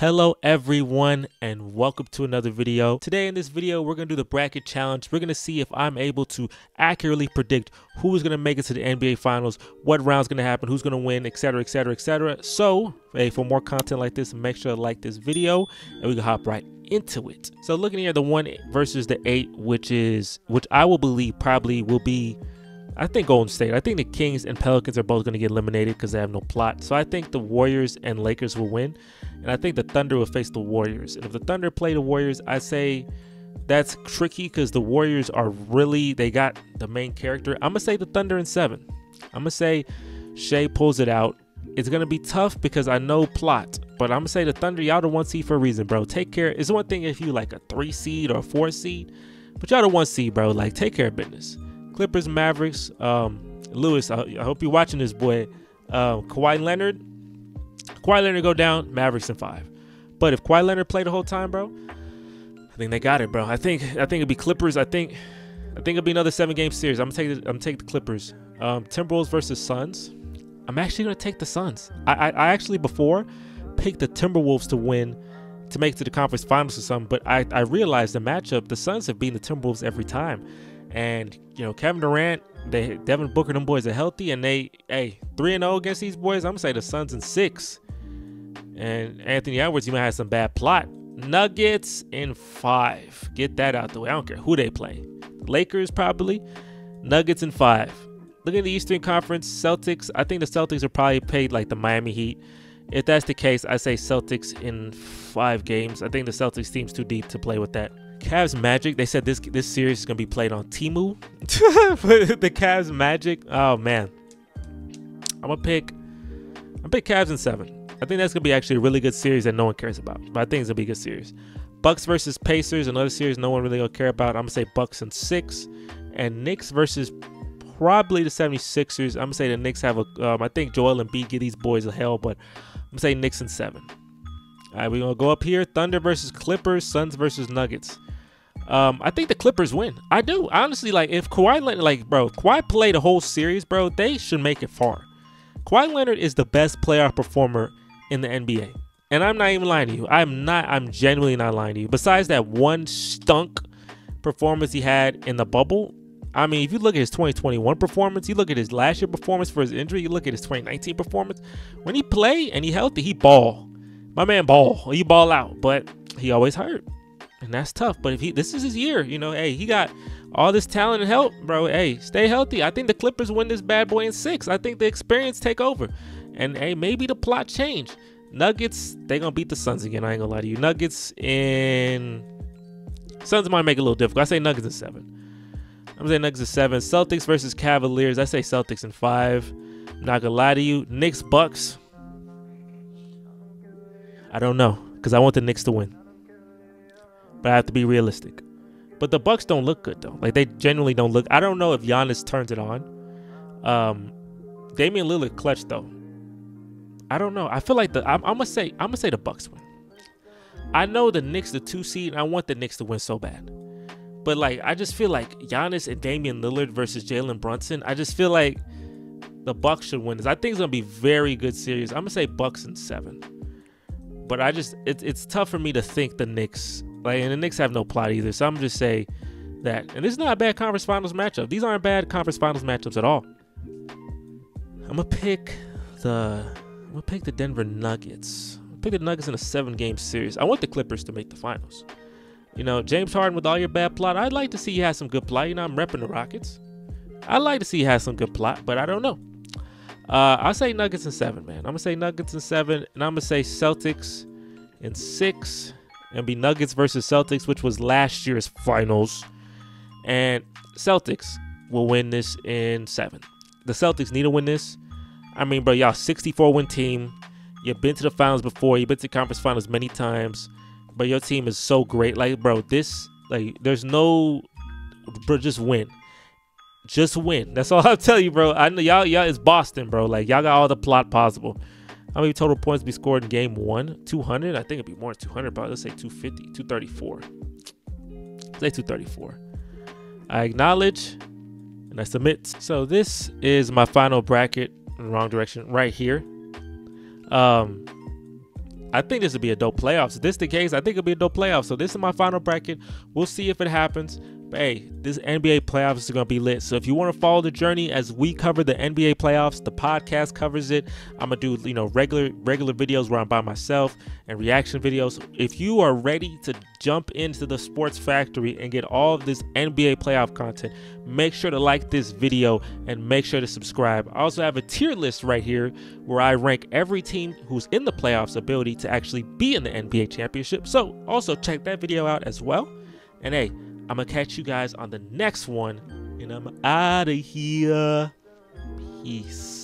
Hello everyone and welcome to another video. Today in this video we're going to do the bracket challenge. We're going to see if I'm able to accurately predict who's going to make it to the NBA finals, what round's going to happen, who's going to win, etc, etc, etc. So hey, for more content like this, make sure to like this video and we can hop right into it. So looking here, the 1 versus the 8, which I will believe probably will be, I think, Golden State. I think the Kings and Pelicans are both going to get eliminated because they have no plot. So I think the Warriors and Lakers will win. And I think the Thunder will face the Warriors. And if the Thunder play the Warriors, I say that's tricky because the Warriors are really, they got the main character. I'm going to say the Thunder in 7. I'm going to say Shea pulls it out. It's going to be tough because I know plot. But I'm going to say the Thunder, y'all the 1 seed for a reason, bro. Take care. It's one thing if you like a 3 seed or a 4 seed. But y'all the 1 seed, bro. Like, take care of business. Clippers, Mavericks, Lewis, I hope you're watching this, boy. Kawhi Leonard go down, Mavericks in 5. But if Kawhi Leonard played the whole time, bro, I think they got it, bro. I think it'd be Clippers. I think it'll be another 7-game series. I'm gonna take the Clippers. Timberwolves versus Suns. I'm actually gonna take the Suns. I actually before picked the Timberwolves to win, to make it to the conference finals or something, but I realized the matchup, the Suns have beaten the Timberwolves every time. And you know, Kevin Durant, Devin Booker, them boys are healthy, and they, hey, 3-0 against these boys. I'm gonna say the Suns in 6. And Anthony Edwards, you might have some bad plot. Nuggets in 5. Get that out the way. I don't care who they play. Lakers probably. Nuggets in 5. Look at the Eastern Conference. Celtics. I think the Celtics are probably paid like the Miami Heat. If that's the case, I say Celtics in 5 games. I think the Celtics team's too deep to play with that. Cavs Magic, they said this series is gonna be played on Temu. But the Cavs Magic, oh man, I'm gonna pick Cavs in 7. I think that's gonna be actually a really good series that no one cares about, but I think it's gonna be a good series. Bucks versus Pacers, another series no one really gonna care about. I'm gonna say Bucks in 6. And Knicks versus probably the 76ers. I'm gonna say the Knicks have a, I think Joel and B give these boys a hell, but I'm gonna say Knicks in 7. All right, we're gonna go up here. Thunder versus Clippers, Suns versus Nuggets. I think the Clippers win. I do. Honestly, like, if Kawhi Leonard, like, bro, Kawhi played the whole series, bro, they should make it far. Kawhi Leonard is the best playoff performer in the NBA. And I'm not even lying to you. I'm genuinely not lying to you. Besides that one stunk performance he had in the bubble, I mean, if you look at his 2021 performance, you look at his last year performance for his injury, you look at his 2019 performance, when he play and he healthy, he ball. My man ball. He ball out, but he always hurt. And that's tough. But if this is his year, you know, hey, he got all this talent and help, bro. Hey, stay healthy. I think the Clippers win this bad boy in 6. I think the experience take over. And hey, maybe the plot change. Nuggets, they gonna beat the Suns again. I ain't gonna lie to you. Suns might make it a little difficult. I say Nuggets in 7. I'm saying Nuggets in 7. Celtics versus Cavaliers. I say Celtics in 5. I'm not gonna lie to you. Knicks, Bucks. I don't know, because I want the Knicks to win. But I have to be realistic. But the Bucks don't look good, though. Like, they genuinely don't look. I don't know if Giannis turns it on. Damian Lillard clutch, though. I don't know. I feel like I'm gonna say the Bucks win. I know the Knicks, the 2 seed, and I want the Knicks to win so bad. But, like, I just feel like Giannis and Damian Lillard versus Jalen Brunson, I just feel like the Bucks should win this. I think it's gonna be very good series. I'm gonna say Bucks in 7. But I just, it's tough for me to think the Knicks, like, and the Knicks have no plot either. So I'm just say that, and this is not a bad conference finals matchup. These aren't bad conference finals matchups at all. I'm gonna pick the Denver Nuggets. I'm gonna pick the Nuggets in a 7-game series. I want the Clippers to make the finals. You know, James Harden with all your bad plot, I'd like to see you have some good plot. You know, I'm repping the Rockets. I'd like to see you have some good plot, but I don't know. I'll say Nuggets in 7, man. I'm going to say Nuggets in 7, and I'm going to say Celtics in 6. And be Nuggets versus Celtics, which was last year's finals. And Celtics will win this in 7. The Celtics need to win this. I mean, bro, y'all 64-win team. You've been to the finals before. You've been to conference finals many times. But your team is so great. Like, bro, this, like, there's no, bro, just win. Just win. That's all I'll tell you, bro. I know y'all it's Boston, bro. Like, y'all got all the plot possible. How many total points be scored in game 1? 200? I think it'd be more than 200, but let's say 250, 234. Say 234. I acknowledge and I submit. So this is my final bracket in the wrong direction right here. I think this would be a dope playoffs. If this is the case, I think it'll be a dope playoff. So this is my final bracket. We'll see if it happens. But hey, this NBA playoffs is going to be lit. So if you want to follow the journey as we cover the NBA playoffs, the podcast covers it. I'm going to do, you know, regular videos where I'm by myself and reaction videos. If you are ready to jump into the Sports Factory and get all of this NBA playoff content, make sure to like this video and make sure to subscribe. I also have a tier list right here where I rank every team who's in the playoffs' ability to actually be in the NBA championship. So also check that video out as well. And hey, I'm going to catch you guys on the next one, and I'm out of here. Peace.